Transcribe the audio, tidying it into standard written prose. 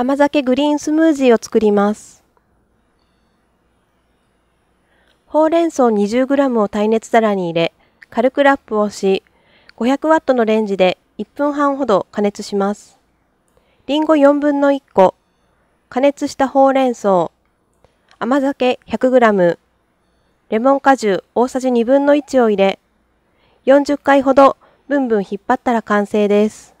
甘酒グリーンスムージーを作ります。ほうれん草 20g を耐熱皿に入れ、軽くラップをし、500W のレンジで1分半ほど加熱します。りんご1/4個、加熱したほうれん草、甘酒 100g、レモン果汁大さじ 1/2を入れ、40回ほどブンブン引っ張ったら完成です。